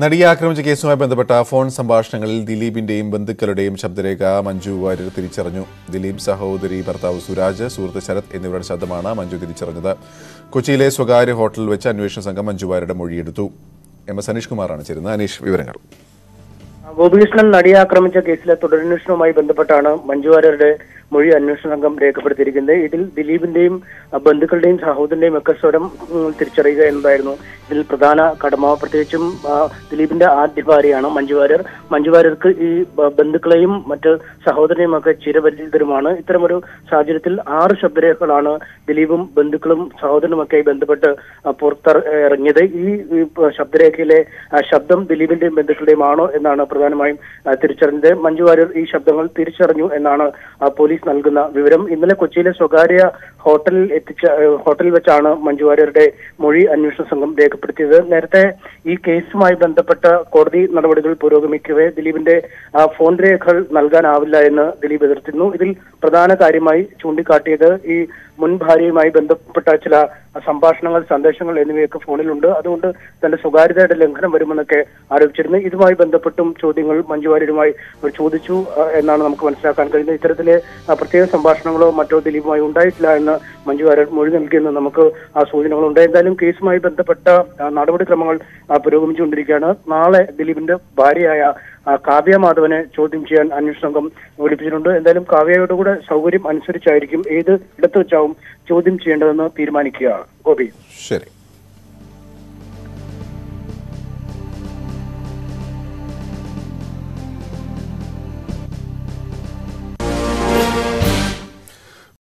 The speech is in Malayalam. നടിയെ ആക്രമിച്ച കേസുമായി ബന്ധപ്പെട്ട ഫോൺ സംഭാഷണങ്ങളിൽ ദിലീപിന്റെയും ബന്ധുക്കളുടെയും ശബ്ദരേഖ മഞ്ജു വാര്യർ തിരിച്ചറിഞ്ഞു. ദിലീപ്, സഹോദരി, ഭർത്താവ് സുരാജ്, സുഹൃത്ത് ശരത് എന്നിവരുടെ ശബ്ദമാണ് മഞ്ജു തിരിച്ചറിഞ്ഞത്. കൊച്ചിയിലെ സ്വകാര്യ ഹോട്ടലിൽ വെച്ച് അന്വേഷണ സംഘം മഞ്ജു വാര്യരുടെ മൊഴിയെടുത്തു. എം എസ് അനീഷ്കുമാറാണ് ചേരുന്നത്. അനീഷ്, വിവരങ്ങൾ. ഗോപികൃഷ്ണൻ നടിയെ ആക്രമിച്ച കേസിലെ തുടരന്വേഷണവുമായി ബന്ധപ്പെട്ടാണ് മഞ്ജു വാര്യരുടെ മൊഴി അന്വേഷണ സംഘം രേഖപ്പെടുത്തിയിരിക്കുന്നത്. ഇതിൽ ദിലീപിന്റെയും ബന്ധുക്കളുടെയും സഹോദരന്റെയും ഒക്കെ സ്വരം തിരിച്ചറിയുക എന്നതായിരുന്നു ഇതിൽ പ്രധാന കടമ. പ്രത്യേകിച്ചും ദിലീപിന്റെ ആദ്യ ഭാര്യയാണ് മഞ്ജു വാര്യർ. മഞ്ജു വാര്യർക്ക് ഈ ബന്ധുക്കളെയും മറ്റ് സഹോദരനെയും ഒക്കെ ചിരപരിചിതരുമാണ്. ഇത്തരമൊരു സാഹചര്യത്തിൽ 6 ശബ്ദരേഖകളാണ് ദിലീപും ബന്ധുക്കളും സഹോദരനുമൊക്കെയായി ബന്ധപ്പെട്ട് പുറത്തിറങ്ങിയത്. ഈ ശബ്ദരേഖയിലെ ശബ്ദം ദിലീപിന്റെയും ബന്ധുക്കളുടെയും ആണോ എന്നാണ് പ്രധാനമായും തിരിച്ചറിഞ്ഞത്. മഞ്ജു വാര്യർ ഈ ശബ്ദങ്ങൾ തിരിച്ചറിഞ്ഞു എന്നാണ് പോലീസ് നൽകുന്ന വിവരം. ഇന്നലെ കൊച്ചിയിലെ സ്വകാര്യ ഹോട്ടലിൽ വെച്ചാണ് മഞ്ജു വാര്യരുടെ മൊഴി അന്വേഷണ സംഘം രേഖപ്പെടുത്തിയത്. നേരത്തെ ഈ കേസുമായി ബന്ധപ്പെട്ട കോടതി നടപടികൾ പുരോഗമിക്കവേ ദിലീപിന്റെ ഫോൺ രേഖകൾ നൽകാനാവില്ല എന്ന് ദിലീപ് എതിർത്തിരുന്നു. ഇതിൽ പ്രധാന കാര്യമായി ചൂണ്ടിക്കാട്ടിയത് ഈ മുൻ ഭാര്യയുമായി ബന്ധപ്പെട്ട ചില സംഭാഷണങ്ങൾ, സന്ദേശങ്ങൾ എന്നിവയൊക്കെ ഫോണിലുണ്ട്, അതുകൊണ്ട് തന്റെ സ്വകാര്യതയുടെ ലംഘനം വരുമെന്നൊക്കെ ആരോപിച്ചിരുന്നു. ഇതുമായി ബന്ധപ്പെട്ടും ചോദ്യങ്ങൾ മഞ്ജു വാര്യരുമായി ചോദിച്ചു എന്നാണ് നമുക്ക് മനസ്സിലാക്കാൻ കഴിയുന്നത്. ഇത്തരത്തിലെ പ്രത്യേക സംഭാഷണങ്ങളോ മറ്റോ ദിലീപുമായി ഉണ്ടായിട്ടില്ല എന്ന് മഞ്ജു വാര്യർ മൊഴി നൽകിയെന്ന് നമുക്ക് ആ സൂചനകളുണ്ട്. എന്തായാലും കേസുമായി ബന്ധപ്പെട്ട നടപടിക്രമങ്ങൾ പുരോഗമിച്ചുകൊണ്ടിരിക്കുകയാണ്. നാളെ ദിലീപിന്റെ ഭാര്യയായ കാവ്യ മാധവനെ ചോദ്യം ചെയ്യാൻ അന്വേഷണ സംഘം വിളിപ്പിച്ചിട്ടുണ്ട്. എന്തായാലും കാവ്യയോട് കൂടെ സൗകര്യം അനുസരിച്ചായിരിക്കും ഏത് ഇടത്ത് വെച്ചാവും ചോദ്യം ചെയ്യേണ്ടതെന്ന് തീരുമാനിക്കുക. ഗോപി, ശരി.